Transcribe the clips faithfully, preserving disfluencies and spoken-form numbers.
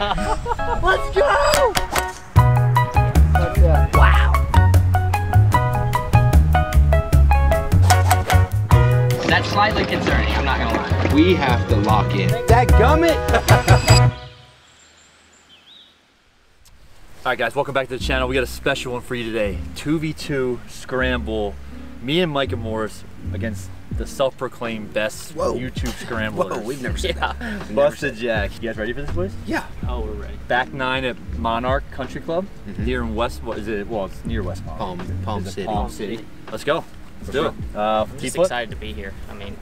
Let's go! That's wow! That's slightly concerning, I'm not gonna lie. We have to lock in. That gummit! Alright guys, welcome back to the channel. We got a special one for you today. two v two scramble. Me and Micah Morris against the self-proclaimed best Whoa. YouTube scramblers. Whoa, we've never seen yeah. that. BustaJack. You guys ready for this, please? Yeah. Oh, we're ready. Back nine at Monarch Country Club mm -hmm. here in West, what is it? Well, it's near West Palm. Palm, Palm City. Palm City. Let's go. Let's do it. Uh, I'm just excited to be here. I mean.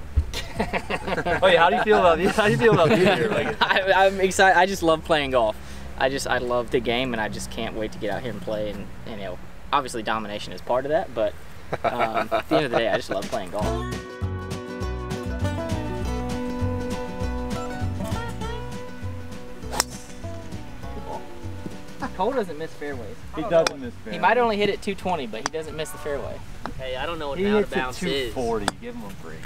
Wait, how do you feel about, how do you feel about being here? Like, I, I'm excited. I just love playing golf. I just, I love the game and I just can't wait to get out here and play. And, and you know, obviously domination is part of that, but um, at the end of the day, I just love playing golf. Cole doesn't miss fairways. He doesn't know. miss fairways. He might only hit it two twenty, but he doesn't miss the fairway. Hey, I don't know what he out of bounds is. two forty. Give him a break.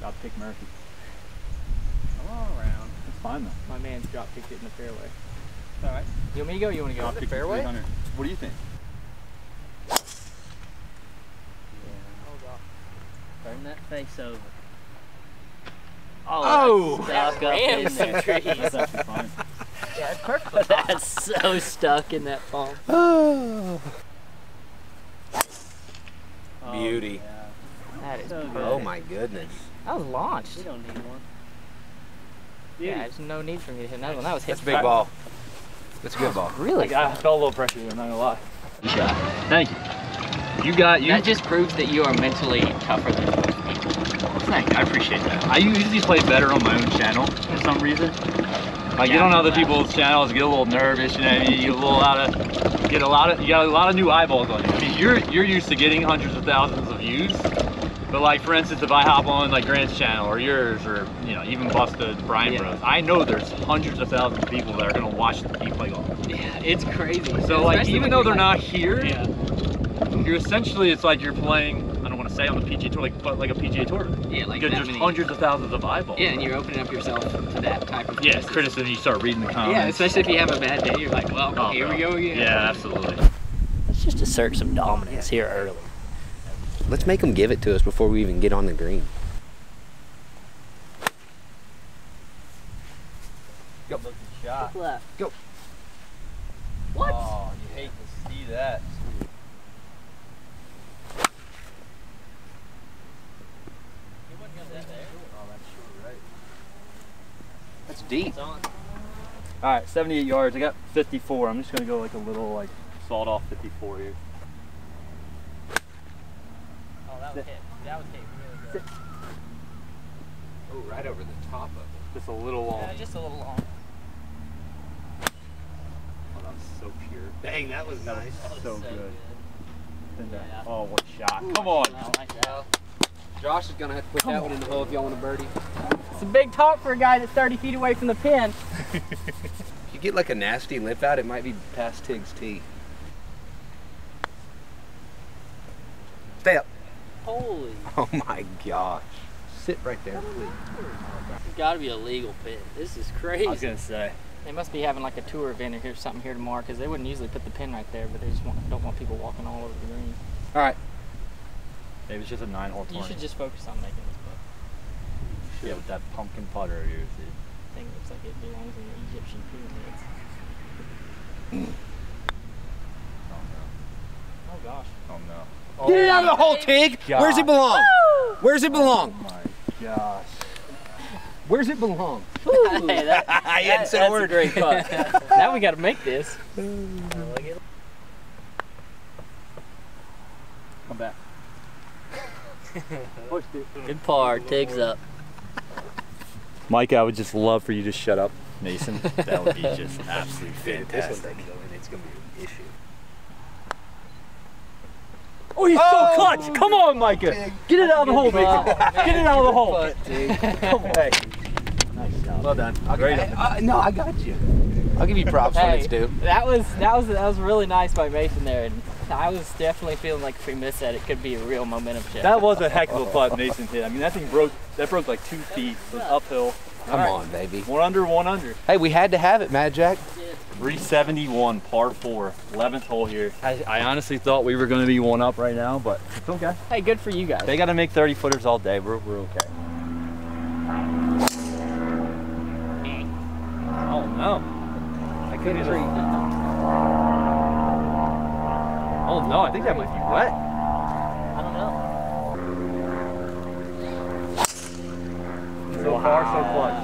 Dropkick Murphy. Come on around. It's fine though. My man's dropkicked it in the fairway. It's all right. You want me to go? Or you want to go? Dropkick the fairway. What do you think? Turn that face over. Oh, oh that's stuck up in the trees. That's actually fine. Yeah, it's perfect. That's so stuck in that palm. Oh. Beauty. Oh, yeah. That is so good. Oh my goodness. That was launched. You don't need one. Yeah, there's no need for me to hit another one. That was hit. That's a big ball. That's a good ball. Really? Like, I felt a little pressure here, I'm not gonna lie. You got it. Thank you. You got you. That just proves that you are mentally tougher than most people. Thanks, I appreciate that. I usually play better on my own channel for some reason. Like yeah, get on other people's channels, get a little nervous, you know. You get a little out of, get a lot of, you got a lot of new eyeballs on you. I mean, you're you're used to getting hundreds of thousands of views, but like for instance, if I hop on like Grant's channel or yours or you know even Busta's, Bryan Bros, I know there's hundreds of thousands of people that are gonna watch the deep play golf. Yeah, it's crazy. So like even though they're not here. Yeah. You're essentially, it's like you're playing, I don't want to say on the P G A Tour, like, but like a P G A Tour. Yeah, like that there's many, hundreds of thousands of eyeballs. Yeah, and you're opening up yourself to that type of criticism. Yeah, criticism, you start reading the comments. Yeah, especially if you have a bad day, you're like, well, oh, here no. we go again. Yeah, absolutely. Let's just assert some dominance here early. Let's make them give it to us before we even get on the green. Go. Shot. Left. Go. What? Oh, you hate to see that. That's deep. All right, seventy-eight yards. I got fifty-four. I'm just gonna go like a little like sawed off fifty-four here. Oh, that was hit. That was hit really good. Oh, right over the top of it. Just a little long. Yeah, just a little long. Oh, that was so pure. Dang, that was nice. That was so, so good. good. Yeah. Oh, what a shot! Ooh, come on. I like that. Josh is gonna have to put Come that on. one in the hole if y'all want a birdie. It's a big talk for a guy that's thirty feet away from the pin. If you get like a nasty lip out, it might be past Tig's tee. Stay up. Holy. Oh my gosh. Sit right there, please. It's gotta be a legal pin. This is crazy. I was gonna say. They must be having like a tour event or here, something here tomorrow because they wouldn't usually put the pin right there, but they just want, don't want people walking all over the green. All right. Maybe it's just a nine-hole tournament. You should just focus on making this putt. Yeah, with that pumpkin putter of yours, dude. That thing looks like it belongs in the Egyptian pyramids. Oh no. Oh gosh. Oh no. Oh, get it out of the hole, Tig! Gosh. Where's it belong? Woo! Where's it belong? Oh my gosh. Where's it belong? Hey, that, that, I that, that's a great putt. Now we gotta make this. Come back. Good par, Tig's up. Micah, I would just love for you to shut up, Mason. That would be just absolutely fantastic. This one's it's going to be an issue. Oh, he's oh, so clutch! Come on, Micah! Tig. Get it out of the hole, Mason. Get it out of the hole. Come on. Hey. Nice job. Well done. I'll Great. I, I, no, I got you. I'll give you props hey, when it's due. That was that was that was really nice by Mason there. And, I was definitely feeling like if we missed that, it could be a real momentum shift. That was a heck of a putt Mason hit. I mean, that thing broke, that broke like two feet. It was uphill. Come right. on, baby. One under, one under. Hey, we had to have it, Mad Jack. Yeah. three seventy-one, par four, eleventh hole here. I, I honestly thought we were going to be one up right now, but it's okay. Hey, good for you guys. They got to make thirty footers all day. We're, we're okay. Oh, no. I couldn't even... Oh, no. I think that might be wet. I don't know. So far, so clutch.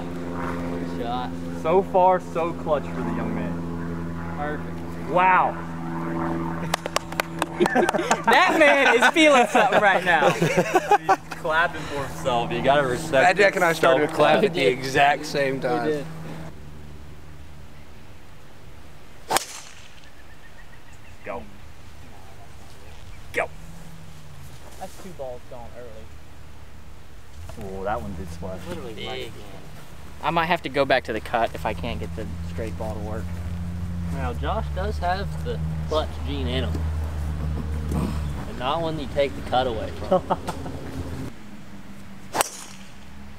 Good shot. So far, so clutch for the young man. Perfect. Wow. That man is feeling something right now. He's clapping for himself. You gotta respect. Mad Jack and I started to clap at the exact same time. We did. Go. Go. That's two balls gone early. Oh, that one did splash. Literally big. Right again. I might have to go back to the cut if I can't get the straight ball to work. Now, Josh does have the clutch gene in him. And not one you take the cut away from.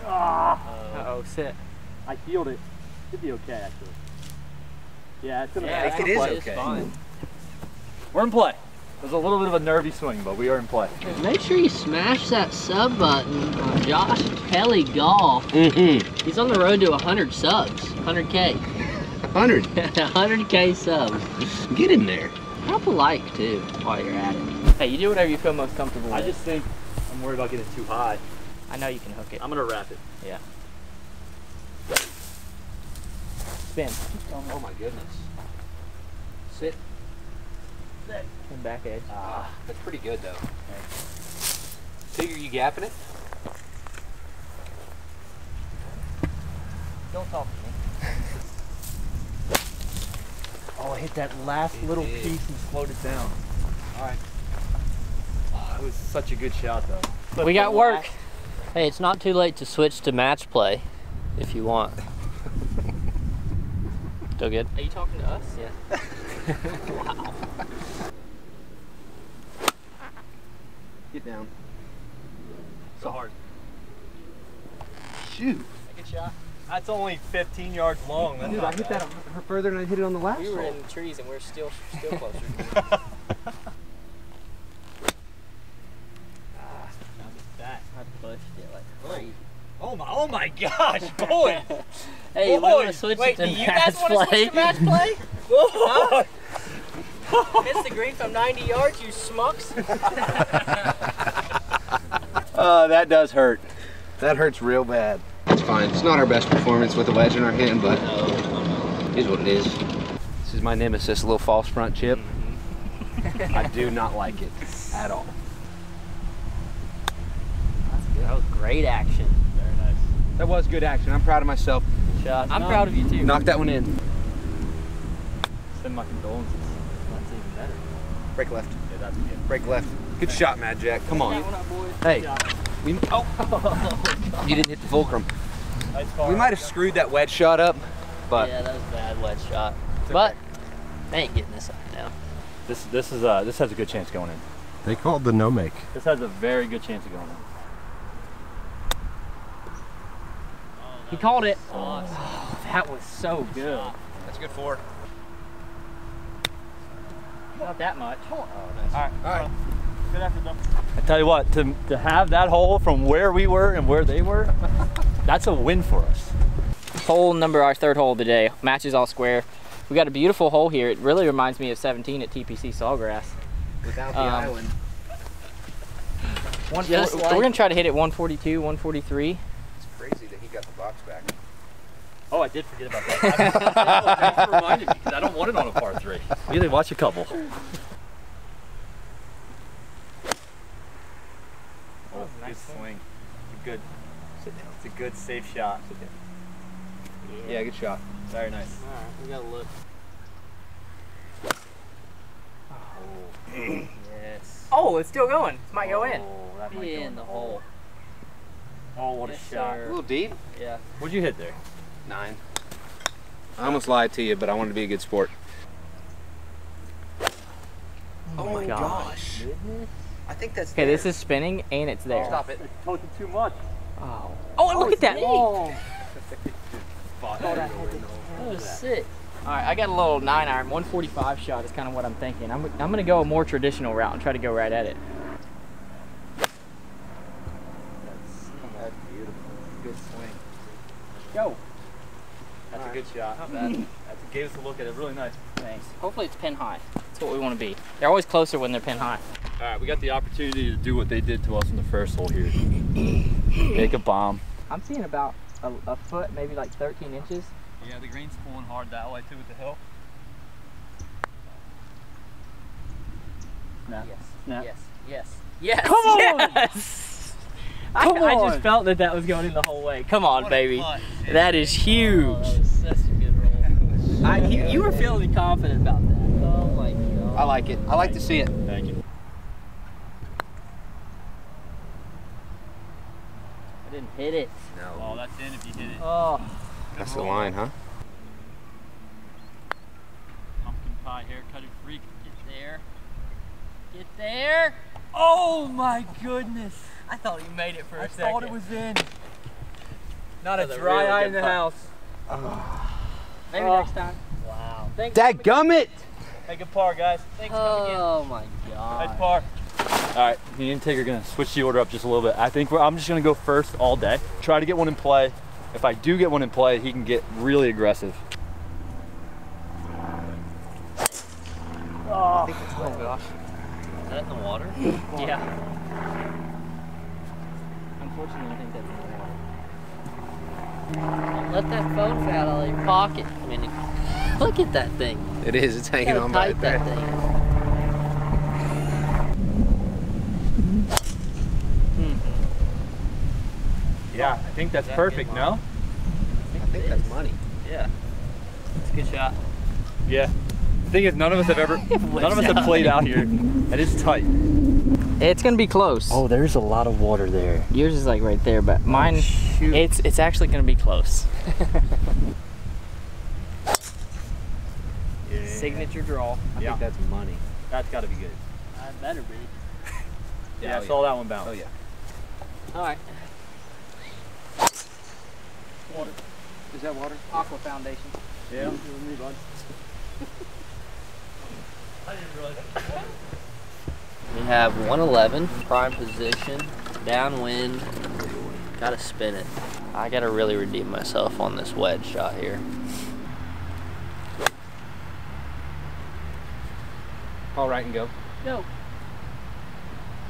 uh-oh, uh-oh, sit. I healed it. Should be okay, actually. Yeah, it's gonna yeah, I think it is okay. It's fine. We're in play. There's a little bit of a nervy swing, but we are in play. Make sure you smash that sub button on Josh Kelly Golf. Mm-hmm. He's on the road to one hundred subs, one hundred K. one hundred? one hundred K subs. Get in there. Drop a like, too, while you're at it. Hey, you do whatever you feel most comfortable I with. I just think I'm worried about getting too high. I know you can hook it. I'm going to wrap it. Yeah. Spin. Oh, my goodness. Sit. And back edge. Ah, that's pretty good though. Figure you gapping it? Don't talk to me. Oh, I hit that last it little did. piece and slowed it down. All right. Oh, it was such a good shot though. But we got work. Last... Hey, it's not too late to switch to match play if you want. Still good? Are you talking to us? Yeah. Wow. Get down. So hard. Shoot. Good shot. That's only fifteen yards long. That's Dude, I hit bad. that further than I hit it on the last. We were hole. in the trees and we we're still still closer. Ah, that. I pushed it like crazy. Oh my! Oh my gosh, boys! Hey, boys. Want to switch Wait, to do you guys play? want to switch to match play? Whoa! Huh? Miss the green from ninety yards, you smucks! uh, that does hurt. That hurts real bad. It's fine. It's not our best performance with a wedge in our hand, but it is what it is. This is my nemesis, a little false front chip. Mm-hmm. I do not like it at all. That's good. That was great action. That was good action. I'm proud of myself. Good shot. I'm no. proud of you too. Knock that one in. Send my condolences. That's even better. Break left. Yeah, that's good. Break left. Good okay. shot, Mad Jack. Come on. Up, hey. We, oh. oh you didn't hit the fulcrum. Nice we might have screwed that wedge shot up, but yeah, that was a bad wedge shot. Okay. But they ain't getting this up now. This this is uh this has a good chance going in. They called the no make. This has a very good chance of going in. He called it. Awesome. Oh, that was so good. That's good four. Not that much. Oh, nice. All right. All right. Good effort, though. I tell you what, to, to have that hole from where we were and where they were, that's a win for us. Hole number, our third hole of the day, matches all square. We got a beautiful hole here. It really reminds me of seventeen at T P C Sawgrass. Without the um, island. One, just, we're going to try to hit it one forty-two, one forty-three. Crazy that he got the box back. Oh, I did forget about that. I, I, I reminded me because I don't want it on a par three. Really, watch a couple. Oh, nice good swing. swing. It's a good. Sit down. It's a good safe shot. Sit down. Yeah. yeah, good shot. Very nice. All right, we gotta look. Oh, yes. Oh, it's still going. It might oh, go in. That might yeah, go in the hole. Oh, what a yes, shot. Sir. A little deep. Yeah. What'd you hit there? Nine. I almost lied to you, but I wanted to be a good sport. Oh, oh my gosh. gosh. I think that's Okay, this is spinning and it's there. Oh, stop it. I told you too much. Oh. Oh, and oh, look at that. Oh. Oh, that, that was sick. All right, I got a little nine iron, one forty-five shot is kind of what I'm thinking. I'm, I'm gonna go a more traditional route and try to go right at it. That's, that's beautiful. Good swing. Go. That's right. A good shot. That, that gave us a look at it. Really nice. Thanks. Hopefully it's pin high. That's what we want to be. They're always closer when they're pin high. All right, we got the opportunity to do what they did to us in the first hole here. Make a bomb. I'm seeing about a, a foot, maybe like thirteen inches. Yeah, the green's pulling hard that way too with the hill. No. Yes. No. Yes. Yes. Yes. Come on! Yes. Come I, on. I just felt that that was going in the whole way. Come on, what baby. Punch, that is huge. Oh, that was such a good roll. I, you, you were feeling confident about that. Oh my God. I like it. I like Thank to see it. Thank you. I didn't hit it. No. Oh, that's in if you hit it. Oh. That's the line, huh? Pumpkin pie haircut freak. Get there. Get there. Oh my goodness. I thought you made it for a I second. I thought it was in. Not a dry eye in the house. Oh. Maybe oh. next time. Wow. Thanks that gummit. Hey, good par, guys. Thanks oh for coming in. Oh my God. Nice par. All right, me and Tig are going to switch the order up just a little bit. I think we're, I'm just going to go first all day. Try to get one in play. If I do get one in play, he can get really aggressive. Oh, I think it's oh gosh. Is that in the water? Yeah. Unfortunately, I think that's in the water. Don't let that phone fall out of your pocket. I mean, look at that thing. It is. It's hanging on by that thing. Yeah, I think that's perfect, no? I think that's money. Yeah. It's a good shot. Yeah. The thing is none of us have ever none of us have played out here. It is tight. It's gonna be close. Oh, there's a lot of water there. Yours is like right there, but mine oh, shoot. it's it's actually gonna be close. Yeah. Signature draw. I yeah. think that's money. That's gotta be good. I better be. Yeah, oh, I saw yeah. that one bounce. Oh yeah. Alright. Water. Is that water? Aqua Foundation. Yeah. Mm -hmm. I didn't realize it was water. We have one eleven, prime position, downwind. Gotta spin it. I gotta really redeem myself on this wedge shot here. All right and go. Go.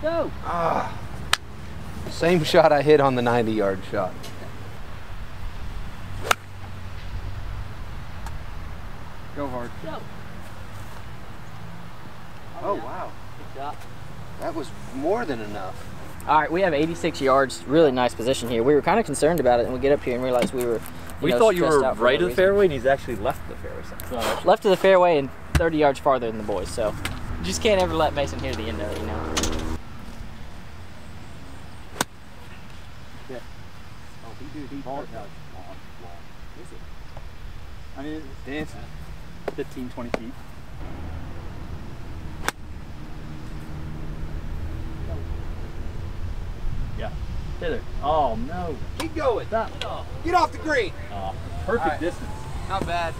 Go. Ah. Same shot I hit on the ninety yard shot. Go hard. Go. Oh, oh yeah. Wow. Good shot. That was more than enough. All right, we have eighty-six yards. Really nice position here. We were kind of concerned about it, and we get up here and realize we were. We know, thought you were right of the fairway, and he's actually left the fairway. So right. Left of the fairway and thirty yards farther than the boys. So you just can't ever let Mason hear the end of it, you know. Yeah. Oh, he do deep. Long, long. Is it? I mean, it's dancing. fifteen, twenty feet. Yeah. Hither. Oh no. Keep going. Stop. Get off the green. Oh, perfect right. distance. Not bad.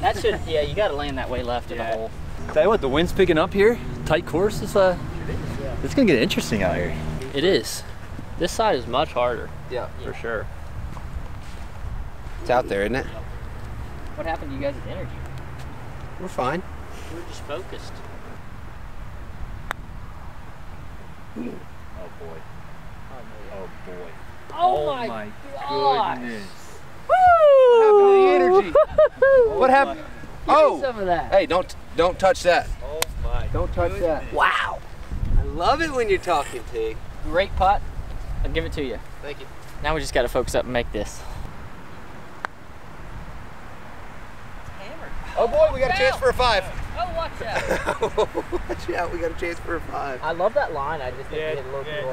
That should. Yeah, you got to land that way left yeah. in the hole. Tell you what, the wind's picking up here. Tight course. It's uh. It is, yeah. It's gonna get interesting out here. It is. This side is much harder. Yeah. For yeah. sure. It's out there, isn't it? What happened to you guys with energy? We're fine. We're just focused. Oh boy. Oh boy. Oh, oh my, my goodness. Woo! What happened to the energy? Oh what happened? Oh! Some of that. Hey, don't don't touch that. Oh my. Don't touch goodness. that. Wow. I love it when you're talking, Tig. Great putt. I'll give it to you. Thank you. Now we just got to focus up and make this. Oh boy, we got a chance for a five. Oh, watch out. Oh, watch out, we got a chance for a five. I love that line, I just think yeah, we hit a little yeah, too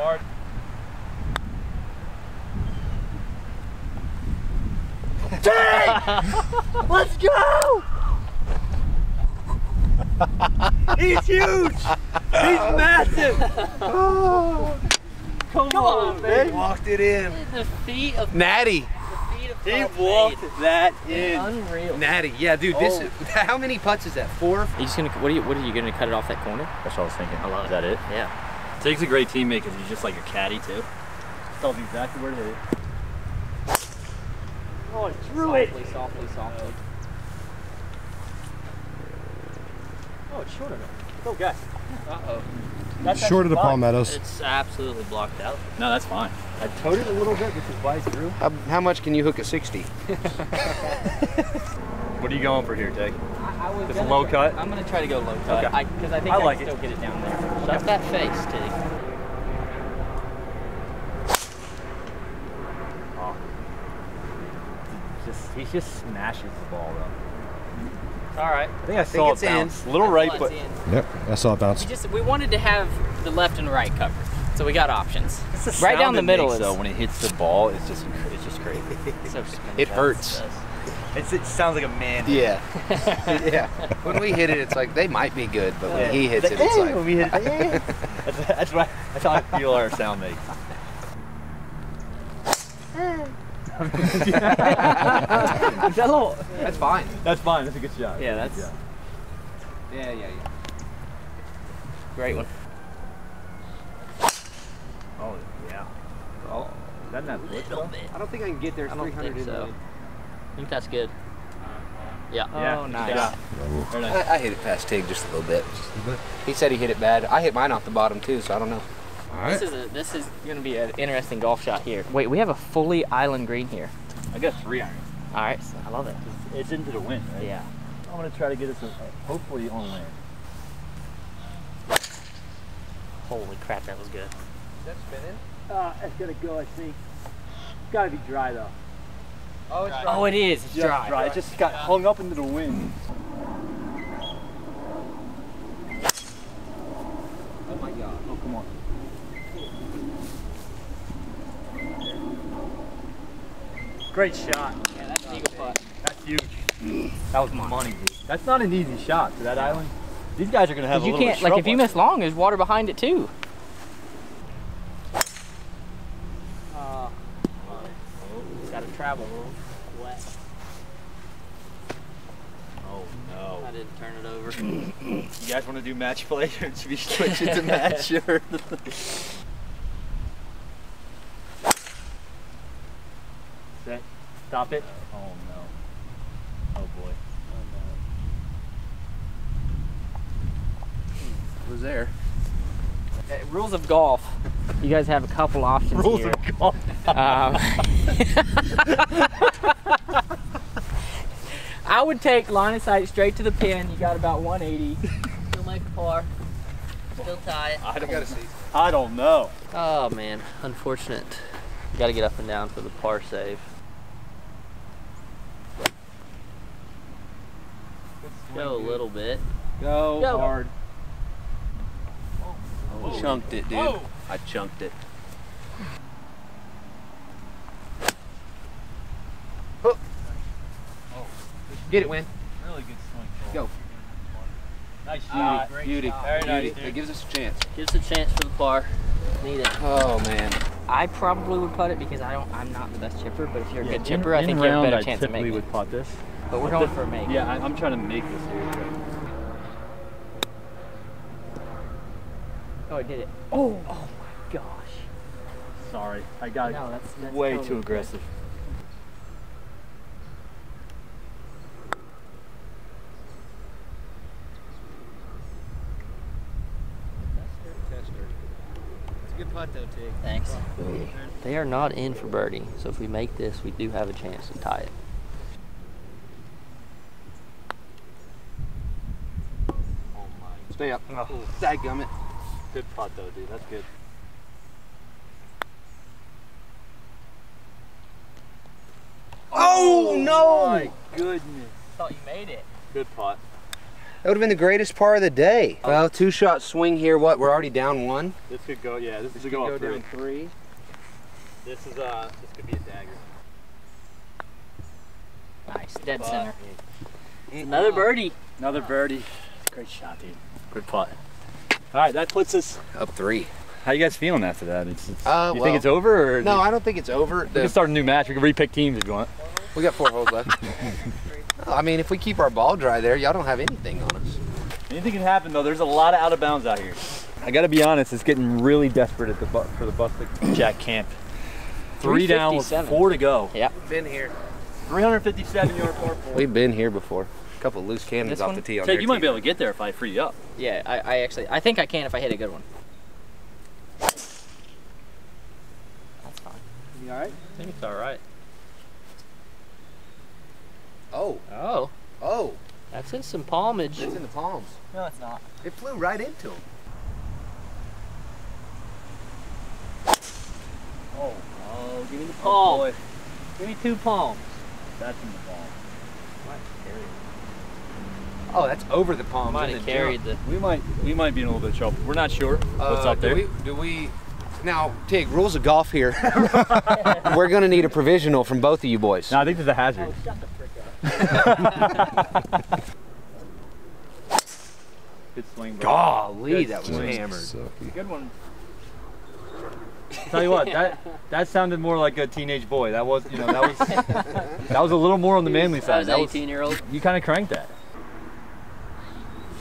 hard. Yeah, it's a little too hard. Dang! Let's go! He's huge! He's massive! Oh. Come, Come on, on, man. Walked it in. The feet of Natty. The feet He walked that in. Unreal. Natty, yeah, dude. This oh. is, how many putts is that? Four. Are you just gonna, what are you? What are you gonna cut it off that corner? That's what I was thinking. I love it. Is that it? Yeah. It takes a great teammate because he's just like your caddy too. Tells you exactly where to hit it. Oh, I drew softly, it. Softly, softly, softly. Oh, it's short of it. Go guess. Uh oh. That's short of the palmettos. It's absolutely blocked out. No, that's fine. I towed it a little bit, which is why it drew. How, how much can you hook a sixty? What are you going for here, Jake? I, I was Just a low try, cut? I'm going to try to go low cut. Because okay. I, I think I, I like can it. still get it down there. Shut that face, T. He just smashes the ball though. It's all right. I think I, I saw think it bounce. In. Little right, but in. Yep, I saw it bounce. We, just, we wanted to have the left and right covered, so we got options. It's right down the middle makes, is though when it hits the ball, it's just it's just crazy. It's so it hurts. It's, it sounds like a man. Yeah, yeah. When we hit it, it's like they might be good, but when yeah. he hits it's it, it's like when we hit it, yeah. that's, that's what that's how I feel our sound makes. That little, that's fine. That's fine. That's a good shot. Yeah, that's. Yeah, yeah, yeah. yeah. Great one. Oh yeah. Oh, is that not good though? I don't think I can get there. I don't think so. I think that's good. Yeah. yeah. Oh, nice. Yeah. Very nice. I, I hit it past Tig just a little bit. Just a little bit. He said he hit it bad. I hit mine off the bottom too, so I don't know. Right. This is a, this is gonna be an interesting golf shot here. Wait, we have a fully island green here. I got three irons. All right, so I love it. It's, it's into the wind, right? Yeah. I'm gonna try to get this hopefully on land. Holy crap, that was good. Is that spinning? Uh, it's gonna go, I think. It's gotta be dry though. Oh, it's dry. Oh, it is. It's yeah, dry. dry. It just got yeah. hung up into the wind. Oh my God. Oh, come on. Great shot. Yeah, that's an eagle putt. That's huge. That was money, dude. That's not an easy shot to that yeah. island. These guys are gonna have a you little can't, bit of trouble. Like if you miss long, there's water behind it too. Uh, it's gotta travel wet. Oh no! I didn't turn it over. You guys want to do match play or should we switch it to match? Or stop it. Oh no. Oh boy. Oh no. It was there. Okay, rules of golf. You guys have a couple options rules here. Rules of golf. um, I would take line of sight straight to the pin. You got about one eighty. Still make a par. Still tie it. I don't, I gotta see. I don't know. Oh man, unfortunate. You gotta get up and down for the par save. Go a little bit. Go, Go. hard. Oh, oh. Chunked it, dude. Oh. I chunked it. Oh. Get it, Wynn. Really good swing. Go. Nice shot. Beauty. Beauty. Shot. Very Beauty. Nice, dude. It gives us a chance. Gives us a chance for the par. Need it. Oh man. I probably would putt it because I don't. I'm not the best chipper, but if you're a yeah, good chipper, in, I think you have a better I chance of making it. Would putt this. But we're going for a make. Yeah, I'm trying to make this here. Oh, I did it. Oh, oh my gosh. Sorry, I got no, that's, that's way totally too aggressive. It's a good putt though, Tig. Thanks. They are not in for birdie, so if we make this, we do have a chance to tie it. Stay up. Oh. Dadgummit. Good putt though, dude. That's good. Oh, oh no! My goodness. I thought you made it. Good putt. That would have been the greatest par of the day. Oh. Well, two shot swing here. What? We're already down one. This could go. Yeah, this, this could go, go down three. three. This is uh, this could be a dagger. Nice, dead but, center. It's another uh, birdie. Another birdie. Great shot, dude. Good putt. All right, that puts us up three. How you guys feeling after that? It's, it's, uh, you well, think it's over? Or no, I don't think it's over. We can start a new match. We can re-pick teams if you want. We got four holes left. I mean, if we keep our ball dry there, y'all don't have anything on us. Anything can happen, though. There's a lot of out of bounds out here. I got to be honest, it's getting really desperate at the bu for the BustaJack camp. Three down with four to go. Yeah. We've been here. three fifty-seven yard par four. We've been here before. A couple of loose cannons off the tee on there. You might be able to get there if I free you up. Yeah, I, I actually, I think I can if I hit a good one. That's fine. You all right? I think it's all right. Oh. Oh. Oh. That's in some palmage. It's in the palms. No, it's not. It flew right into him. Oh. Oh, give me the palm. Oh, give me two palms. That's in the palm. Might carry it. Oh, that's over the palm. Might have carried the. We might. We might be in a little bit of trouble. We're not sure what's uh, up there. Do we, do we? Now, Tig. Rules of golf here. We're gonna need a provisional from both of you boys. No, I think this is a hazard. Oh, shut the frick up. Good swing, bro. Golly, Good that swing. was hammered. Sucky. Good one. Tell you what, that that sounded more like a teenage boy. That was, you know, that was that was a little more on the manly side. I was that eighteen year old. You kind of cranked that.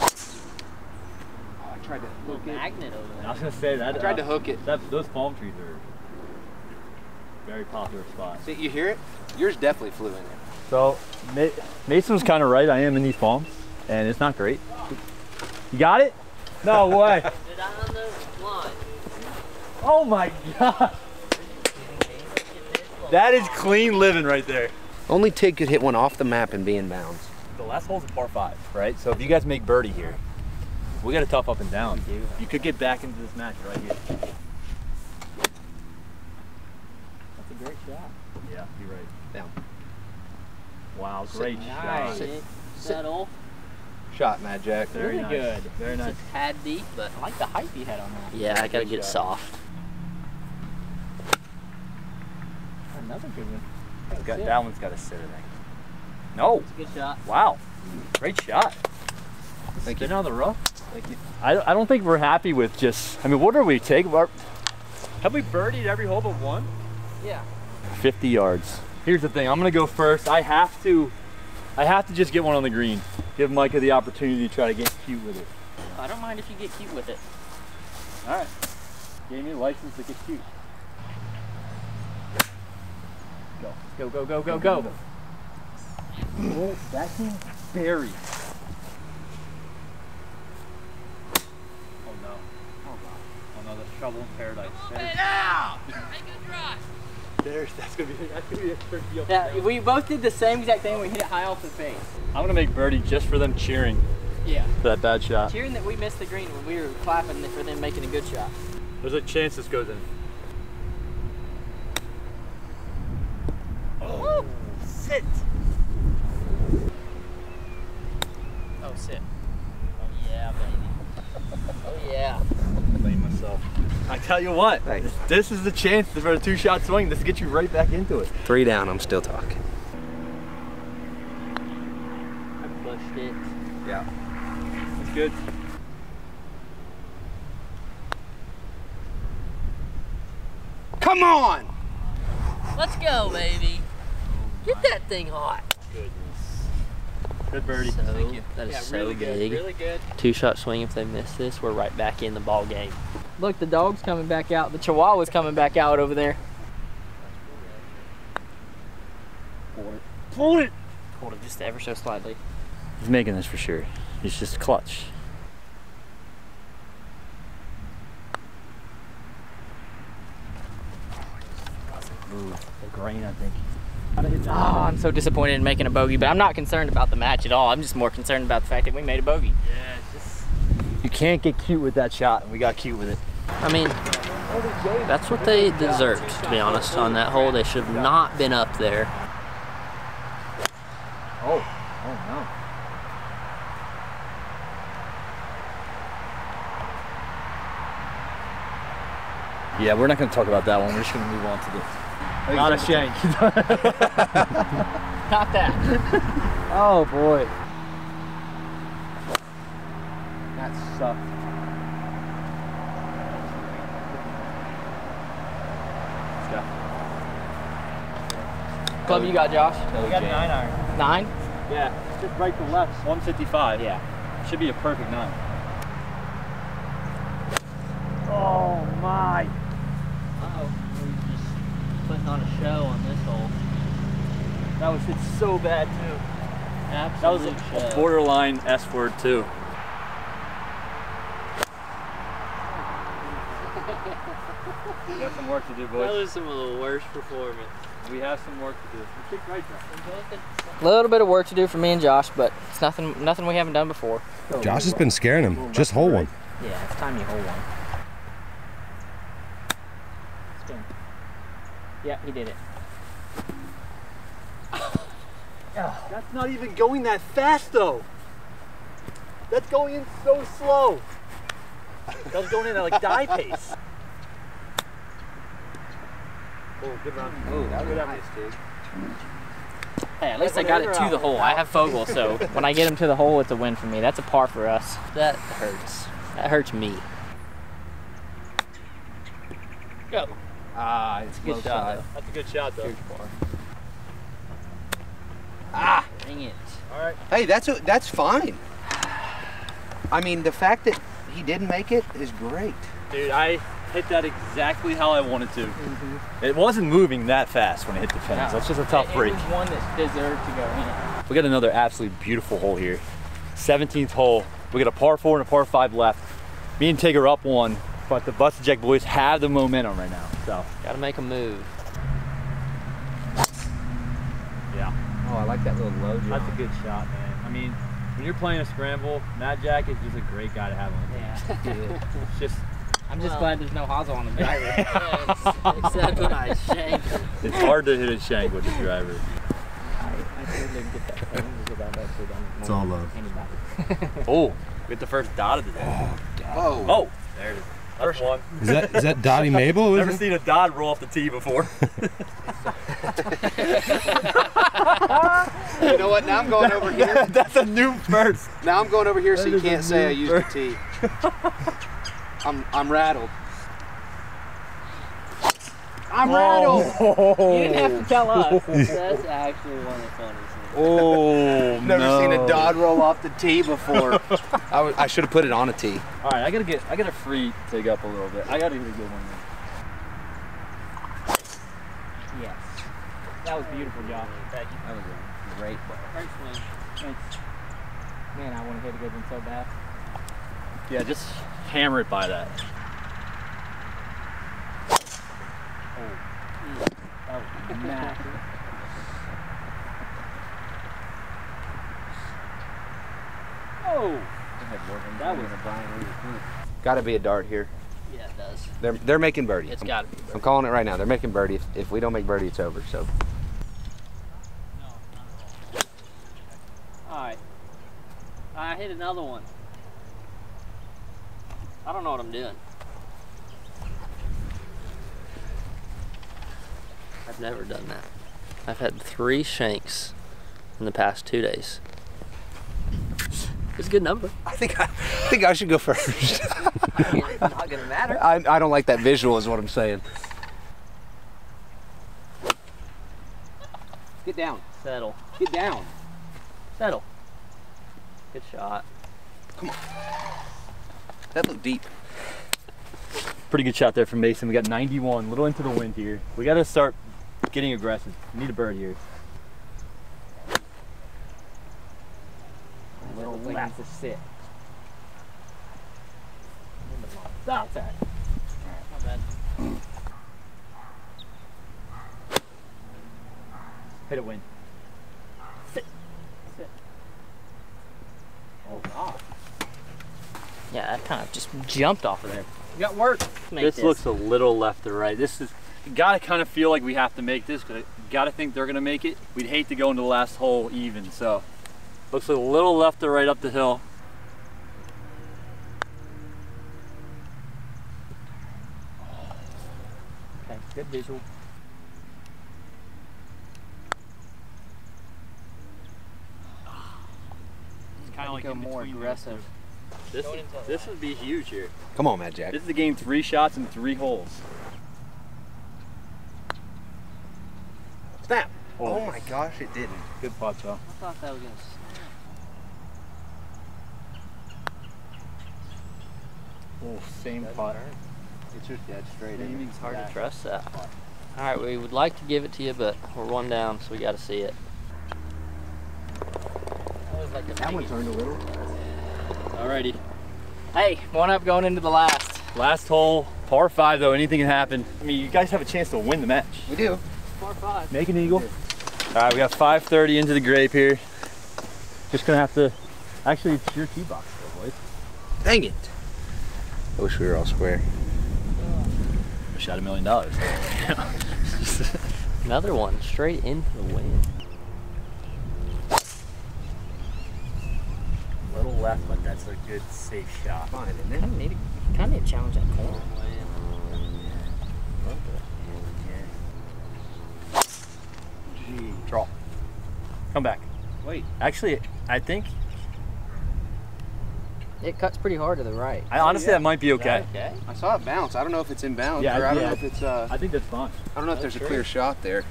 Oh, I tried to hook little it. Magnet over there. I was gonna say that. I tried uh, to hook it. That, those palm trees are very popular spots. See, you hear it? Yours definitely flew in there. So Mason's kind of right. I am in these palms, and it's not great. You got it? No way. Did I on the line? Oh my God! That is clean living right there. Only Tig could hit one off the map and be in bounds. The last hole's a par five, right? So if you guys make birdie here, we got a tough up and down. You could get back into this match right here. That's a great shot. Yeah, you're right. Down. Wow, great Sit. shot. Nice. Settle. Shot, Mad Jack. Very really nice. good. Very nice. It's a tad deep, but I like the height you had on that. Yeah, I gotta good get shot. soft. Another good one. That's got, that one's got a sit, I think. No. That's a good shot. Wow. Great shot. Thank Spin you. on the rough. Thank you. I, I don't think we're happy with just, I mean, what are we taking? Our, have we birdied every hole but one? Yeah. fifty yards. Here's the thing. I'm going to go first. I have to, I have to just get one on the green. Give Micah the opportunity to try to get cute with it. I don't mind if you get cute with it. All right. Gave me a license to get cute. Go, go, go, go, go, go. Oh, that thing's buried. Oh no. Oh god. Oh no, that's trouble in paradise. There's... Now! Make a drive. There's, that's gonna be, that's gonna be a third deal. Yeah, we both did the same exact thing. We hit it high off the face. I'm gonna make birdie just for them cheering. Yeah. For that bad shot. Cheering that we missed the green when we were clapping for them making a good shot. There's a chance this goes in. Oh, sit. Oh, sit. Oh, yeah, baby. Oh, yeah. I blame myself. I tell you what, Thanks. this is the chance for a two shot swing. This gets you right back into it. Three down, I'm still talking. I pushed it. Yeah. That's good. Come on! Let's go, baby. Get that thing hot. Goodness. Good birdie. So, Thank you. That is yeah, so really good. Big. Really good. Two shot swing. If they miss this, we're right back in the ball game. Look, the dog's coming back out. The Chihuahua's coming back out over there. Pull it. Pull it. Pull it just ever so slightly. He's making this for sure. He's just clutch. Ooh, the grain, I think. Oh, I'm so disappointed in making a bogey, but I'm not concerned about the match at all. I'm just more concerned about the fact that we made a bogey. Yeah, just... You can't get cute with that shot, and we got cute with it. I mean, that's what they deserved, to be honest, on that hole. They should have not been up there. Oh, oh no. Yeah, we're not going to talk about that one. We're just going to move on to this. Not a shank. Not that. Oh boy. That sucked. Let's go. club you got, Josh? We got a nine iron. Nine? Yeah. Just right to left. one fifty-five. Yeah. Should be a perfect nine. Oh my. Uh-oh. We're just putting on a show on this hole. That was hit so bad too. Absolutely. That was a, a borderline S word too. We got some work to do, boys. That was some of the worst performance. We have some work to do. We kicked right there. A little bit of work to do for me and Josh, but it's nothing nothing we haven't done before. So Josh has been scaring him. Just hold one. Yeah, it's time you hold one. Spin. Yeah, he did it. That's not even going that fast, though. That's going in so slow. That was going in at like die pace. Oh, good run. Oh, that was nice, dude. Hey, at least I got it to the hole. I have Fogle, so when I get him to the hole, it's a win for me. That's a par for us. That hurts. That hurts me. Go. Ah, it's a good shot. That's a good shot, though. Ah, dang it. All right. Hey, that's a, that's fine. I mean, the fact that he didn't make it is great. Dude, I hit that exactly how I wanted to. Mm-hmm. It wasn't moving that fast when it hit the fence. No, that's just a tough it, break. It was one that deserved to go in. We got another absolutely beautiful hole here. seventeenth hole. We got a par four and a par five left. Me and Tig are up one, but the BustaJack boys have the momentum right now. So gotta make a move. Yeah. Oh, I like that little low jump. That's a good shot, man. I mean, when you're playing a scramble, Matt Jack is just a great guy to have on the team. Yeah. It's just, I'm well, just glad there's no hosel on the driver. Yeah, except when I shank it. It's hard to hit a shank with the driver. I, I still didn't get that. I didn't get that actually done. It's all love. Oh, get the first dot of the day. Oh, oh, there it is. First one. Is that, is that Dottie Mabel? Never it? Seen a Dodd roll off the tee before. You know what? Now I'm going over here. That, that's a new first. Now I'm going over here so that you can't say I used first. The tee. I'm, I'm rattled. I'm oh. rattled. You didn't have to tell us. That's actually one of the funniest. Oh, I've never no. seen a Dodd roll off the tee before. I, I should have put it on a tee. All right, I gotta get, I gotta free Tig up a little bit. I gotta get a good one. There. Yes, that was beautiful, John. Thank you. That was a great play. Great swing. Thanks. Man, I want to hit a good one so bad. Yeah, just hammer it by that. Oh, that was massive. Oh, that was a Bryan. Got to be a dart here. Yeah, it does. They're they're making birdie. It's got to be. Birdie. I'm calling it right now. They're making birdie. If, if we don't make birdie, it's over. So. No, not at all. All right. I hit another one. I don't know what I'm doing. I've never done that. I've had three shanks in the past two days. It's a good number. I think I, I think I should go first. It's not gonna matter. I, I don't like that visual is what I'm saying. Get down. Settle. Get down. Settle. Good shot. Come on. That looked deep. Pretty good shot there from Mason. We got ninety-one, a little into the wind here. We gotta start getting aggressive. We need a bird here. That's a sit. Stop. All right, my bad. Hit a win. Sit. Sit. Oh God. Yeah, that kind of just jumped off of there. You got work. This, this looks a little left to right. This is, you gotta kind of feel like we have to make this because gotta think they're gonna make it. We'd hate to go into the last hole even, so. Looks like a little left to right up the hill. Okay, good visual. It's kind of like go more aggressive. This, is, this would be huge here. Come on, Matt Jack. This is a game three shots and three holes. Snap. Oh, oh my gosh, it didn't. Good putt, though. I thought that was going to snap. Oh, same putt. It's just dead straight. It's hard to trust that. All right, we would like to give it to you, but we're one down, so we got to see it. That was like a that one turned a little. Alrighty. Hey, one up going into the last. Last hole, par five though, anything can happen. I mean, you guys have a chance to win the match. We do. Par five. Make an eagle. Alright, we got five thirty into the grape here. Just gonna have to, actually it's your tee box though, boys. Dang it. I wish we were all square. I shot a million dollars. Another one, straight into the wind. Little left, but that's a good safe shot. Fine, isn't it? I need to kind of challenge that corner. Gee, draw. Come back. Wait. Actually, I think it cuts pretty hard to the right. I honestly, oh, yeah. That might be okay. Okay. I saw it bounce. I don't know if it's in bounds. Yeah, or I don't yeah. know if it's. Uh, I think that's fine. I don't know that's if there's true. a clear shot there.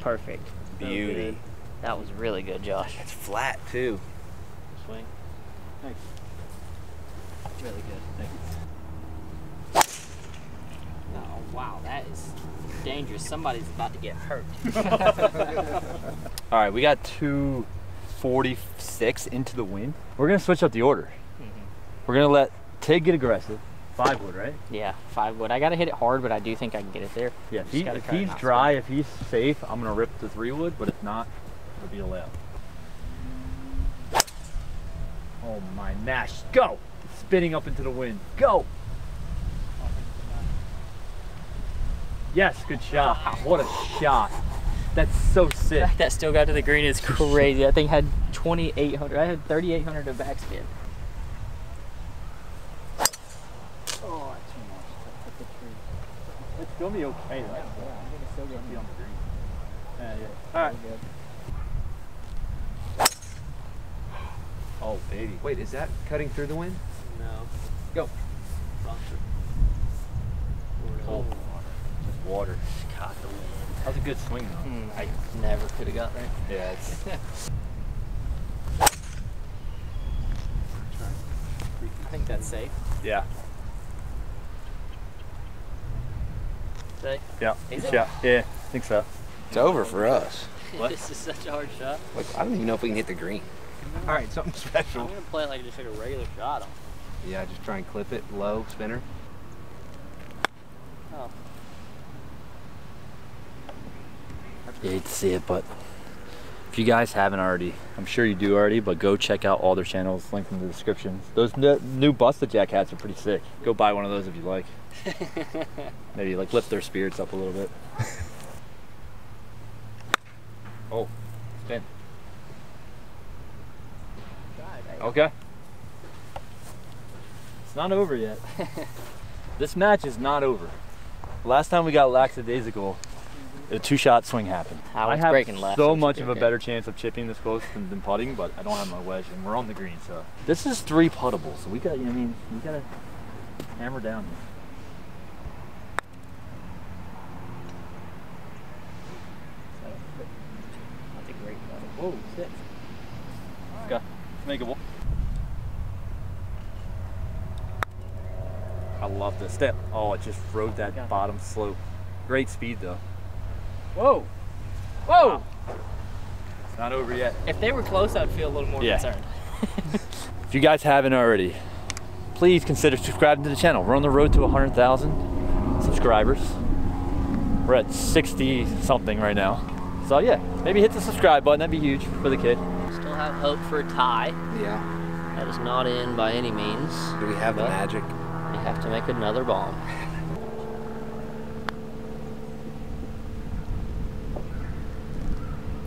Perfect. Beauty. Beauty. That was really good, Josh. It's flat too. Swing. Thanks. Really good. Thanks. Oh wow, that is dangerous. Somebody's about to get hurt. All right, we got two forty-six into the wind. We're gonna switch up the order. Mm-hmm. We're gonna let Tig get aggressive. Five wood, right? Yeah, five wood. I gotta hit it hard, but I do think I can get it there. Yeah, if, he, if he's dry, if he's safe, I'm gonna rip the three wood, but if not, it'll be a layup. Oh my mash, go! Spinning up into the wind, go! Yes, good shot. What a shot. That's so sick. The fact that still got to the green is crazy. That thing had twenty-eight hundred, I had thirty-eight hundred of backspin. It's gonna be okay though. Right? Yeah, I'm gonna still gonna be on the green. Yeah, yeah. Alright. Oh baby. Wait, is that cutting through the wind? No. Go. Oh, water. Just water. God, the wind. That was a good swing though. Mm, I never could have got there. Yeah, it's I think that's safe. Yeah. Say? Yeah. yeah, yeah, I think so. It's over for us. What? This is such a hard shot. Like, I don't even know if we can hit the green. All right, something special. I'm gonna play it like just like a regular shot. On. Yeah, just try and clip it low spinner. Oh. You hate to see it, but if you guys haven't already, I'm sure you do already, but go check out all their channels. Link in the description. Those new BustaJack hats are pretty sick. Go buy one of those if you like. Maybe like lift their spirits up a little bit. Oh, spin. Okay. It's not over yet. This match is not over. Last time we got lackadaisical, a two-shot swing happened. I, I have breaking left, so much of a better chance of chipping this close than, than putting, but I don't have my wedge, and we're on the green, so this is three puttable. So we got, I mean, we gotta hammer down here. Whoa, six. Right. Okay, makeable. I love this step. Oh, it just rode that okay. bottom slope. Great speed though. Whoa, whoa! Wow. It's not over yet. If they were close, I'd feel a little more yeah. concerned. If you guys haven't already, please consider subscribing to the channel. We're on the road to one hundred thousand subscribers. We're at sixty something right now. So yeah, maybe hit the subscribe button. That'd be huge for the kid. Still have hope for a tie. Yeah. That is not in by any means. Do we have the magic? We have to make another bomb.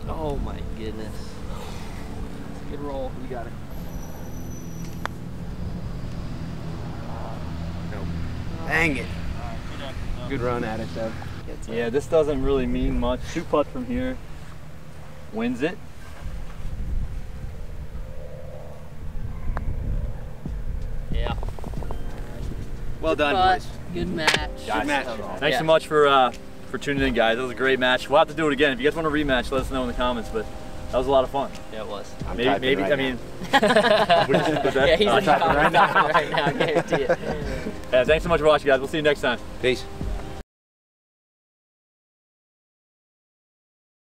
Oh my goodness. That's a good roll. You got it. Nope. Oh. Dang it. All right, good run. No. Good run at it though. Yeah, this doesn't really mean much. Two putt from here wins it. Yeah. Well Good done, putt. boys. Good match. Guys, Good match. Thanks yeah. so much for uh, for tuning in, guys. That was a great match. We'll have to do it again. If you guys want a rematch, let us know in the comments. But that was a lot of fun. Yeah, it was. I'm maybe, maybe right I now. mean. Yeah, he's uh, typing right now. Right now, guarantee it. Yeah, thanks so much for watching, guys. We'll see you next time. Peace.